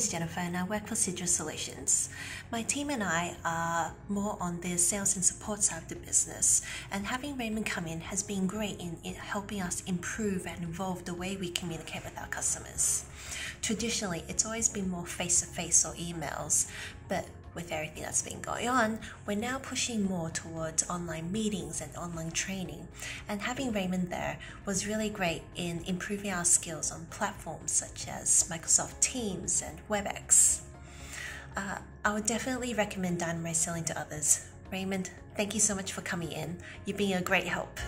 is Jennifer and I work for Sidra Solutions. My team and I are more on the sales and support side of the business, and having Raymond come in has been great in helping us improve and evolve the way we communicate with our customers. Traditionally, it's always been more face-to-face or emails, but with everything that's been going on, we're now pushing more towards online meetings and online training, and having Raymond there was really great in improving our skills on platforms such as Microsoft Teams and WebEx. I would definitely recommend Dynamo Selling to others. Raymond, thank you so much for coming in. You've been a great help.